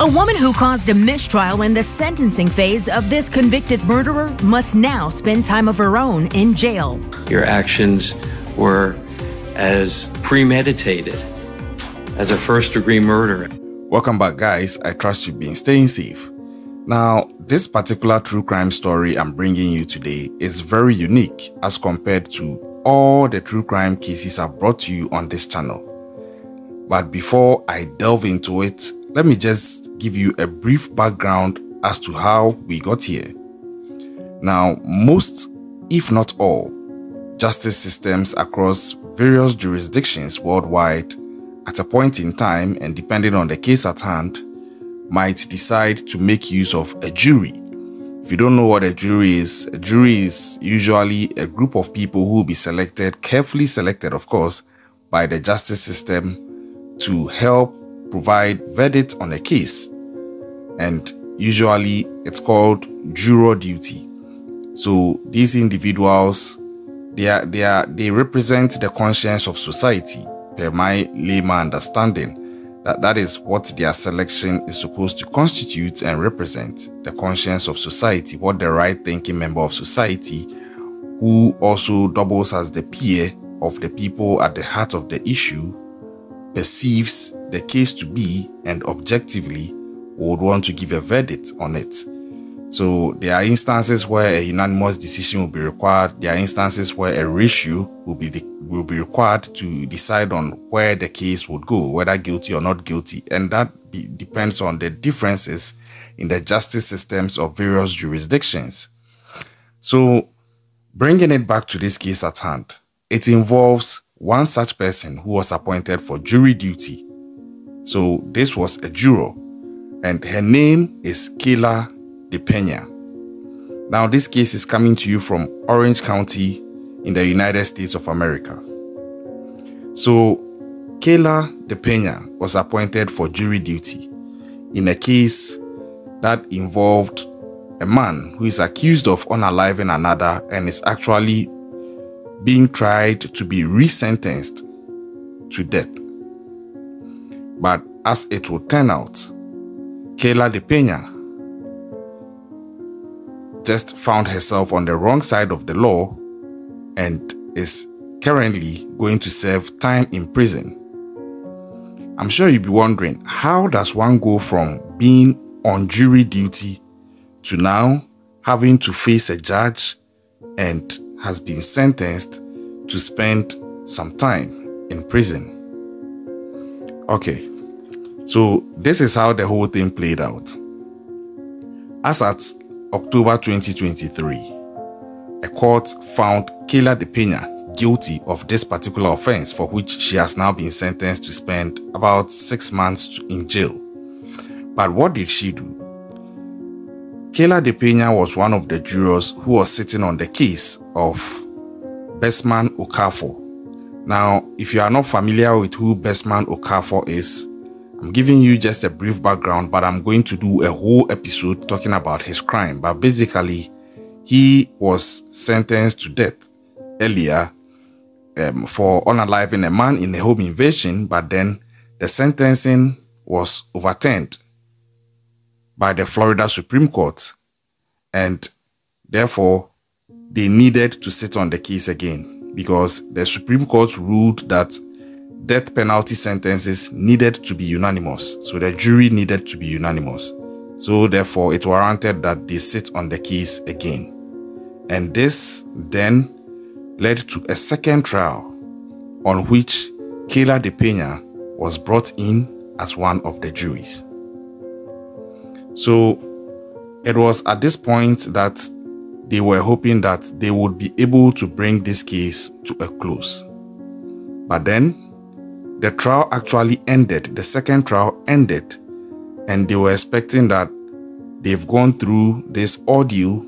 A woman who caused a mistrial in the sentencing phase of this convicted murderer must now spend time of her own in jail. Your actions were as premeditated as a first-degree murder. Welcome back, guys. I trust you've been staying safe. Now, this particular true crime story I'm bringing you today is very unique as compared to all the true crime cases I've brought to you on this channel. But before I delve into it, let me just give you a brief background as to how we got here. Now, most, if not all, justice systems across various jurisdictions worldwide at a point in time and depending on the case at hand, might decide to make use of a jury. If you don't know what a jury is usually a group of people who will be selected, carefully selected of course, by the justice system to help provide verdict on a case. And usually it's called juror duty. So these individuals, they represent the conscience of society, per my layman understanding. That is what their selection is supposed to constitute and represent, the conscience of society, what the right-thinking member of society, who also doubles as the peer of the people at the heart of the issue, perceives the case to be and objectively would want to give a verdict on it. So there are instances where a unanimous decision will be required. There are instances where a ratio will be required to decide on where the case would go, whether guilty or not guilty, and that depends on the differences in the justice systems of various jurisdictions. So bringing it back to this case at hand, it involves one such person who was appointed for jury duty. So this was a juror, and her name is Kayla DePena. Now this case is coming to you from Orange County in the United States of America. So Kayla DePena was appointed for jury duty in a case that involved a man who is accused of unaliving another and is actually being tried to be resentenced to death. But as it would turn out, Kayla DePena just found herself on the wrong side of the law and is currently going to serve time in prison. I'm sure you'll be wondering, how does one go from being on jury duty to now having to face a judge and has been sentenced to spend some time in prison? Okay, so this is how the whole thing played out. As at October 2023, a court found Kayla DePena guilty of this particular offense, for which she has now been sentenced to spend about 6 months in jail. But what did she do? Kayla DePena was one of the jurors who was sitting on the case of Bessman Okafor. Now, if you are not familiar with who Bessman Okafor is, I'm giving you just a brief background, but I'm going to do a whole episode talking about his crime. But basically, he was sentenced to death earlier for unaliving a man in a home invasion, but then the sentencing was overturned by the Florida Supreme Court, and therefore they needed to sit on the case again because the Supreme Court ruled that death penalty sentences needed to be unanimous. So the jury needed to be unanimous. So therefore it warranted that they sit on the case again. And this then led to a second trial on which Kayla DePena was brought in as one of the juries. So it was at this point that they were hoping that they would be able to bring this case to a close. But then the trial actually ended, the second trial ended, and they were expecting that they've gone through this ordeal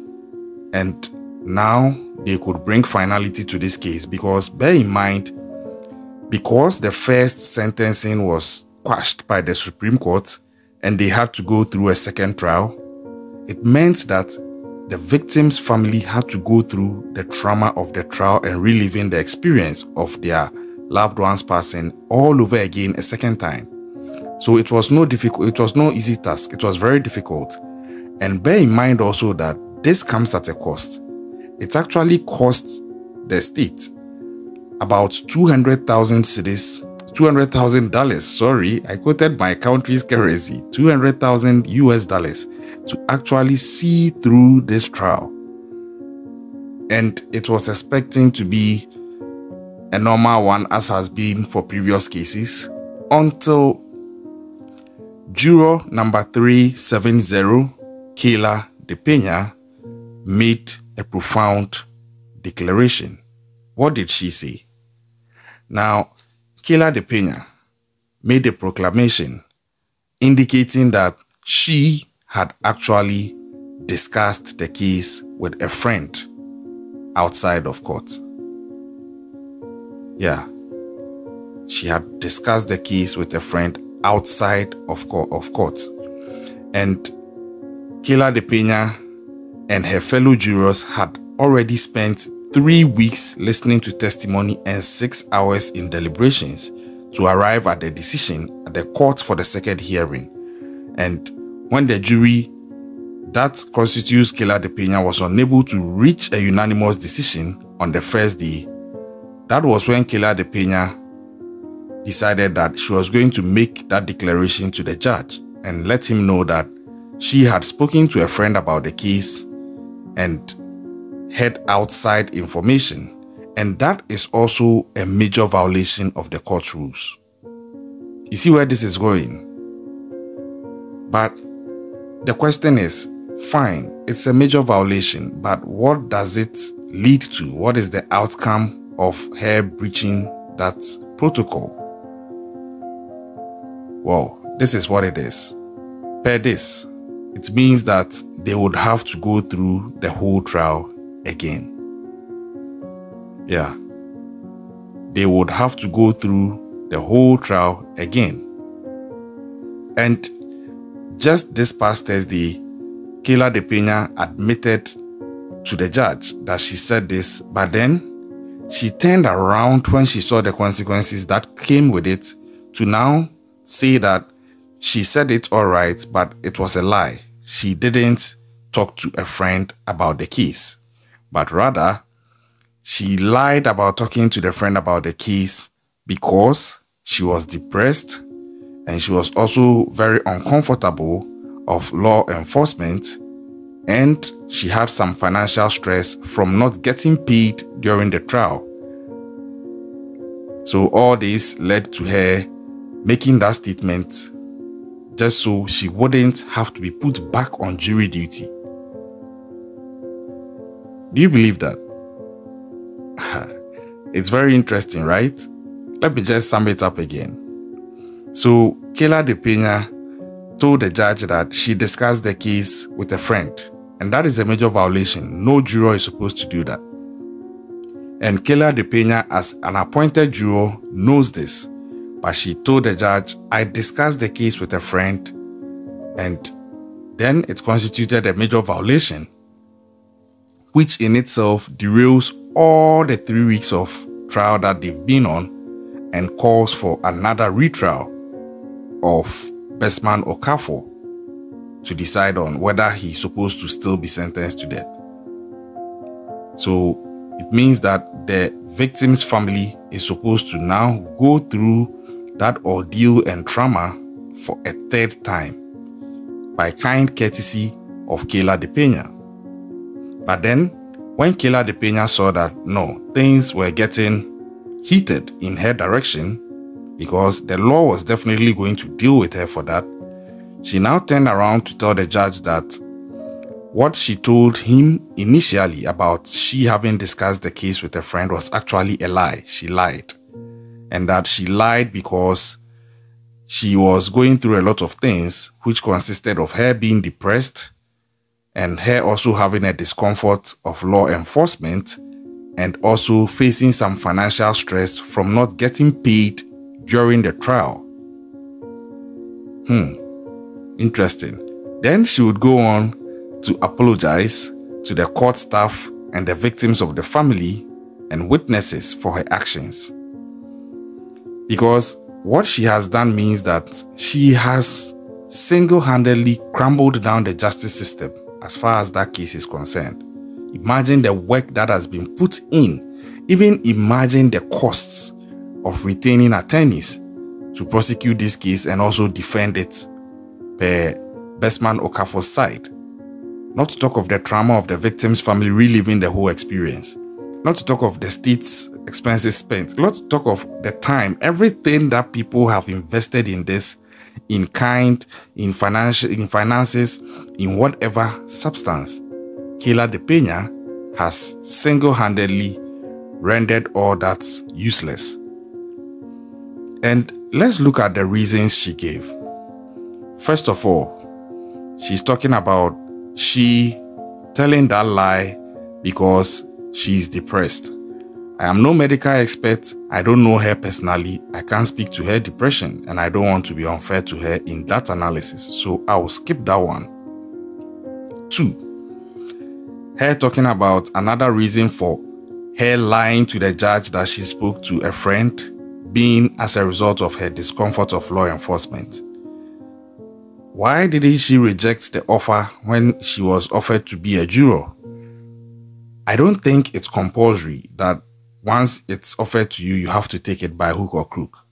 and now they could bring finality to this case, because bear in mind, because the first sentencing was quashed by the Supreme Court and they had to go through a second trial, it meant that the victim's family had to go through the trauma of the trial and reliving the experience of their loved one's passing all over again a second time. So it was no easy task. It was very difficult. And bear in mind also that this comes at a cost. It actually cost the state about $200,000, I quoted my country's currency, $200,000 to actually see through this trial. And it was expecting to be a normal one, as has been for previous cases, until juror number 370, Kayla DePena, made a profound declaration. What did she say? Now, Kayla DePena made a proclamation indicating that she had actually discussed the case with a friend outside of court. Yeah, she had discussed the case with a friend outside of court. And Kayla DePena and her fellow jurors had already spent 3 weeks listening to testimony and 6 hours in deliberations to arrive at the decision at the court for the second hearing. And when the jury that constitutes Kayla DePena was unable to reach a unanimous decision on the first day, that was when Kayla DePena decided that she was going to make that declaration to the judge and let him know that she had spoken to a friend about the case and had outside information, and that is also a major violation of the court rules. You see where this is going? But the question is, fine, it's a major violation, but what does it lead to? What is the outcome of her breaching that protocol? Well, this is what it is. Per this, it means that they would have to go through the whole trial again. Yeah, they would have to go through the whole trial again. And just this past Thursday, Kayla DePena admitted to the judge that she said this, but then she turned around when she saw the consequences that came with it to now say that she said it all right, but it was a lie. She didn't talk to a friend about the case, but rather she lied about talking to the friend about the case because she was depressed and she was also very uncomfortable of law enforcement, and she had some financial stress from not getting paid during the trial. So all this led to her making that statement just so she wouldn't have to be put back on jury duty. Do you believe that? It's very interesting, right? Let me just sum it up again. So Kayla DePena told the judge that she discussed the case with a friend, and that is a major violation. No juror is supposed to do that. And Kayla DePena, as an appointed juror, knows this, but she told the judge, I discussed the case with a friend, and then it constituted a major violation, which in itself derails all the 3 weeks of trial that they've been on and calls for another retrial of Bessman Okafor to decide on whether he's supposed to still be sentenced to death. So it means that the victim's family is supposed to now go through that ordeal and trauma for a third time by kind courtesy of Kayla DePena. But then, when Kayla DePena saw that, no, things were getting heated in her direction because the law was definitely going to deal with her for that, she now turned around to tell the judge that what she told him initially about she having discussed the case with a friend was actually a lie. She lied. And that she lied because she was going through a lot of things, which consisted of her being depressed and her also having a discomfort of law enforcement and also facing some financial stress from not getting paid during the trial. Interesting. Then she would go on to apologize to the court staff and the victims of the family and witnesses for her actions. Because What she has done means that she has single-handedly crumbled down the justice system as far as that case is concerned. Imagine the work that has been put in, even imagine the costs of retaining attorneys to prosecute this case and also defend it per Bessman Okafor's side. Not to talk of the trauma of the victim's family reliving the whole experience. Not to talk of the state's expenses spent. Not to talk of the time, everything that people have invested in this, in kind, in finances, in whatever substance. Kayla DePena has single-handedly rendered all that useless. And let's look at the reasons she gave. First of all, she's talking about she telling that lie because she's depressed. I am no medical expert. I don't know her personally. I can't speak to her depression, and I don't want to be unfair to her in that analysis, so I will skip that one. 2. Her talking about another reason for her lying to the judge that she spoke to a friend being as a result of her discomfort of law enforcement. Why didn't she reject the offer when she was offered to be a juror? I don't think it's compulsory that once it's offered to you, you have to take it by hook or crook.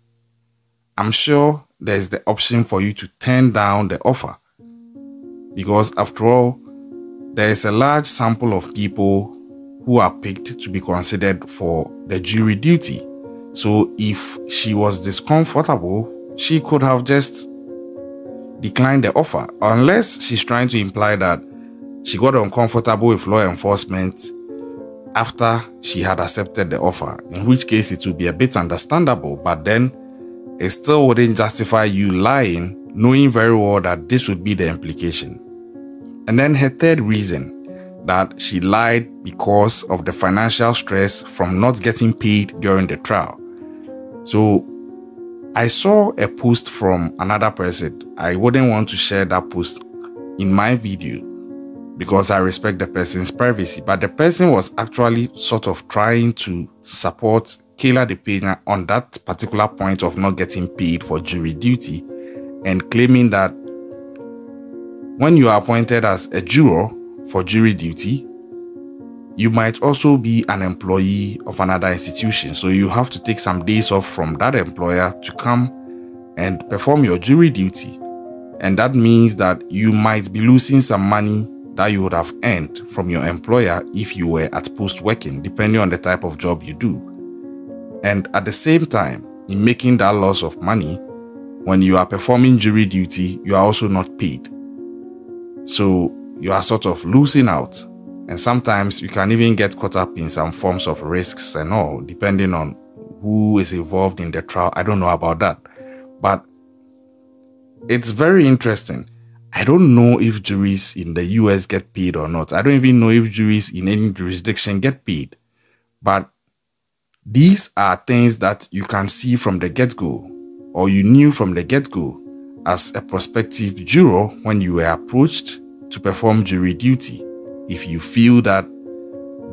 I'm sure there's the option for you to turn down the offer, because after all, there is a large sample of people who are picked to be considered for the jury duty. So if she was discomfortable, she could have just declined the offer, unless she's trying to imply that she got uncomfortable with law enforcement after she had accepted the offer, in which case it would be a bit understandable, but then it still wouldn't justify you lying, knowing very well that this would be the implication. And then her third reason, that she lied because of the financial stress from not getting paid during the trial. So I saw a post from another person. I wouldn't want to share that post in my video because I respect the person's privacy. But the person was actually sort of trying to support Kayla DePena on that particular point of not getting paid for jury duty, and claiming that when you are appointed as a juror for jury duty, you might also be an employee of another institution. So you have to take some days off from that employer to come and perform your jury duty. And that means that you might be losing some money that you would have earned from your employer if you were at post working, depending on the type of job you do. And at the same time, in making that loss of money, when you are performing jury duty, you are also not paid. So you are sort of losing out, and sometimes you can even get caught up in some forms of risks and all, depending on who is involved in the trial. I don't know about that, but it's very interesting. I don't know if juries in the US get paid or not. I don't even know if juries in any jurisdiction get paid, but these are things that you can see from the get-go, or you knew from the get-go as a prospective juror when you were approached to perform jury duty. If you feel that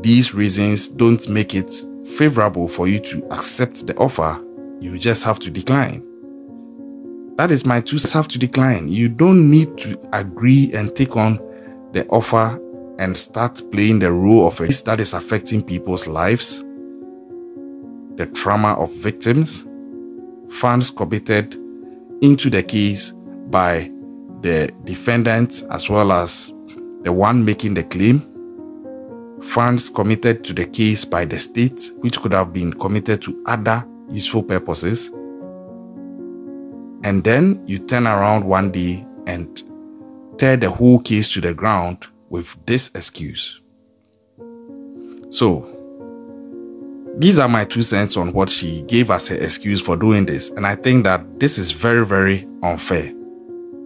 these reasons don't make it favorable for you to accept the offer, you just have to decline. That is my 2 cents. Have to decline. You don't need to agree and take on the offer and start playing the role of a that is affecting people's lives, the trauma of victims, funds committed into the case by the defendant as well as the one making the claim, funds committed to the case by the state which could have been committed to other useful purposes, and then you turn around one day and tear the whole case to the ground with this excuse. So these are my 2 cents on what she gave as her excuse for doing this. And I think that this is very, very unfair.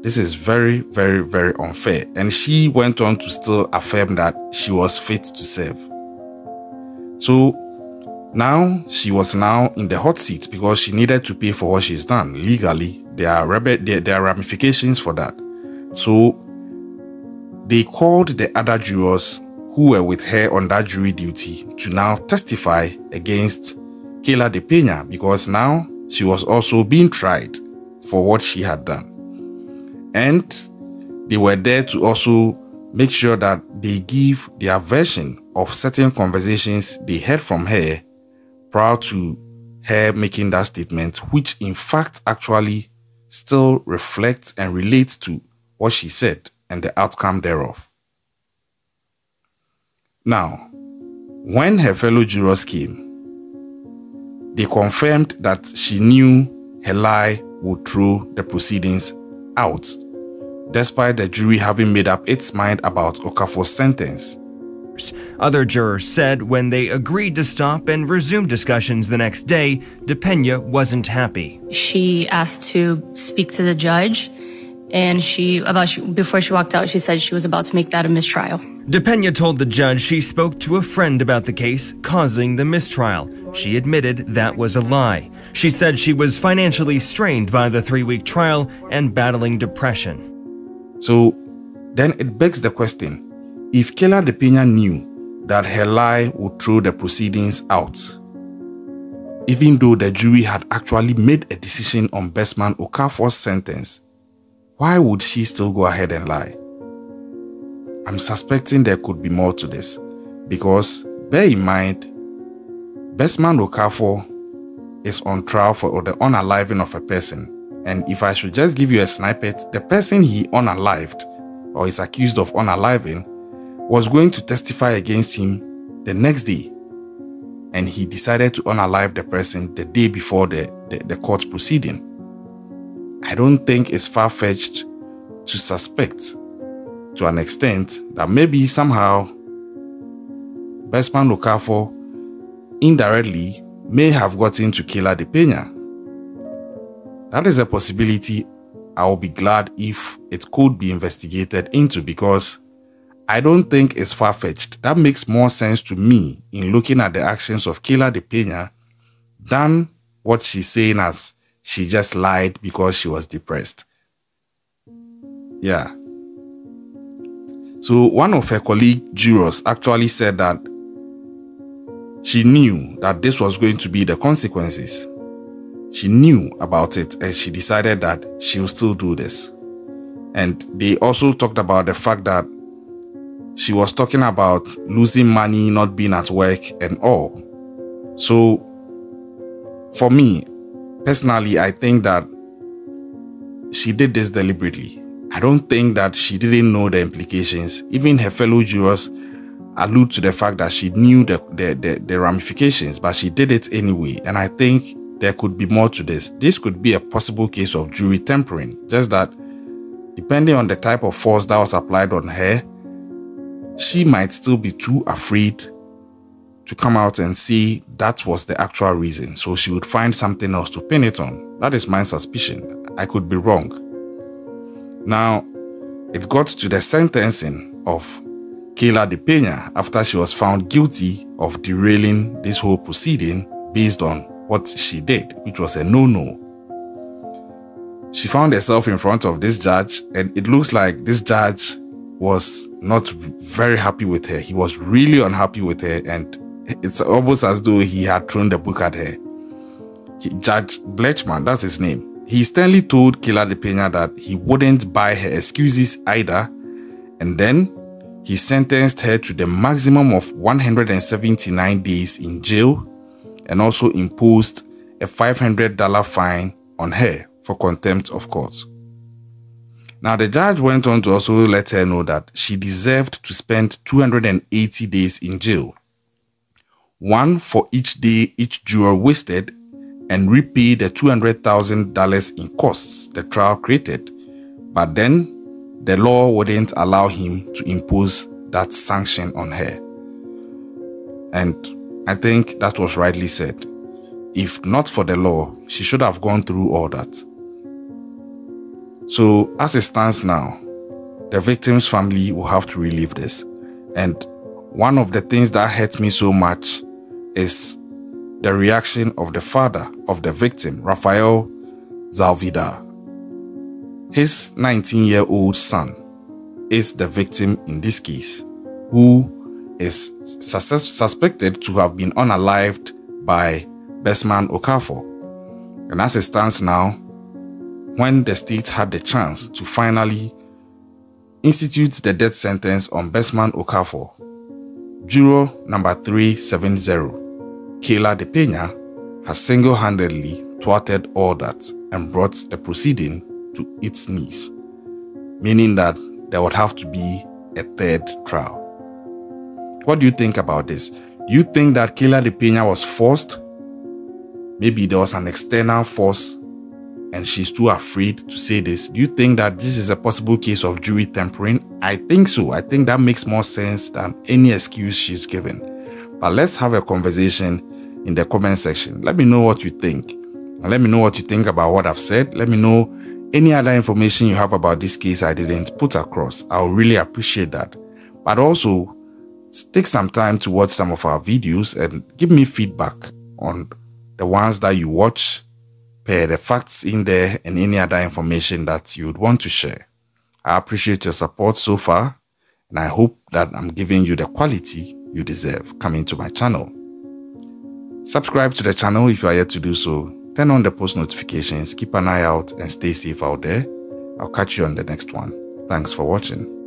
This is very, very, very unfair. And she went on to still affirm that she was fit to serve. So now she was now in the hot seat because she needed to pay for what she's done legally. There are ramifications for that. So they called the other jurors who were with her on that jury duty to now testify against Kayla DePena, because now she was also being tried for what she had done. And they were there to also make sure that they give their version of certain conversations they heard from her prior to her making that statement, which in fact actually still reflects and relates to what she said and the outcome thereof. Now, when her fellow jurors came, they confirmed that she knew her lie would throw the proceedings out, despite the jury having made up its mind about Okafor's sentence. Other jurors said when they agreed to stop and resume discussions the next day, DePena wasn't happy. She asked to speak to the judge, and before she walked out, she said she was about to make that a mistrial. DePena told the judge she spoke to a friend about the case, causing the mistrial. She admitted that was a lie. She said she was financially strained by the three-week trial and battling depression. So then it begs the question, if Kayla DePena knew that her lie would throw the proceedings out, even though the jury had actually made a decision on Bessman Okafor's sentence, why would she still go ahead and lie? I'm suspecting there could be more to this, because bear in mind, Bessman Okafor is on trial for the unaliving of a person, and if I should just give you a snippet, the person he unalived, or is accused of unaliving, was going to testify against him the next day, and he decided to unalive the person the day before the court proceeding. I don't think it's far-fetched to suspect, to an extent, that maybe somehow Bessman Okafor indirectly may have gotten to Kayla DePena. That is a possibility I will be glad if it could be investigated into, because I don't think it's far-fetched. That makes more sense to me in looking at the actions of Kayla DePena than what she's saying as she just lied because she was depressed. Yeah. So one of her colleague jurors actually said that she knew that this was going to be the consequences. She knew about it, and she decided that she will still do this. And they also talked about the fact that she was talking about losing money, not being at work, and all. So, for me, personally, I think that she did this deliberately. I don't think that she didn't know the implications. Even her fellow jurors allude to the fact that she knew the ramifications, but she did it anyway. And I think there could be more to this. This could be a possible case of jury tampering, just that, depending on the type of force that was applied on her, she might still be too afraid to come out and say that was the actual reason, so she would find something else to pin it on. That is my suspicion. I could be wrong. Now, it got to the sentencing of Kayla DePena after she was found guilty of derailing this whole proceeding based on what she did, which was a no-no. She found herself in front of this judge, and it looks like this judge was not very happy with her. He was really unhappy with her, and it's almost as though he had thrown the book at her. Judge Bletchman, that's his name, he sternly told Kayla DePena that he wouldn't buy her excuses either, and then he sentenced her to the maximum of 179 days in jail and also imposed a $500 fine on her for contempt of court. Now, the judge went on to also let her know that she deserved to spend 280 days in jail, one for each day each juror wasted, and repay the $200,000 in costs the trial created. But then, the law wouldn't allow him to impose that sanction on her. And I think that was rightly said. If not for the law, she should have gone through all that. So, as it stands now, the victim's family will have to relive this. And one of the things that hurt me so much is the reaction of the father of the victim, Raphael Zaldivar. His 19-year-old son is the victim in this case, who is suspected to have been unalived by Bessman Okafor. And as it stands now, when the state had the chance to finally institute the death sentence on Bessman Okafor, Juror number 370, Kayla DePena, has single-handedly thwarted all that and brought the proceeding to its knees, meaning that there would have to be a third trial. What do you think about this? Do you think that Kayla DePena was forced? Maybe there was an external force and she's too afraid to say this. Do you think that this is a possible case of jury tampering? I think so. I think that makes more sense than any excuse she's given. But let's have a conversation in the comment section. Let me know what you think. And let me know what you think about what I've said. Let me know any other information you have about this case I didn't put across. I'll really appreciate that. But also, take some time to watch some of our videos and give me feedback on the ones that you watch, pair the facts in there and any other information that you'd want to share. I appreciate your support so far, and I hope that I'm giving you the quality you deserve coming to my channel. Subscribe to the channel if you are yet to do so. Turn on the post notifications, keep an eye out, and stay safe out there. I'll catch you on the next one. Thanks for watching.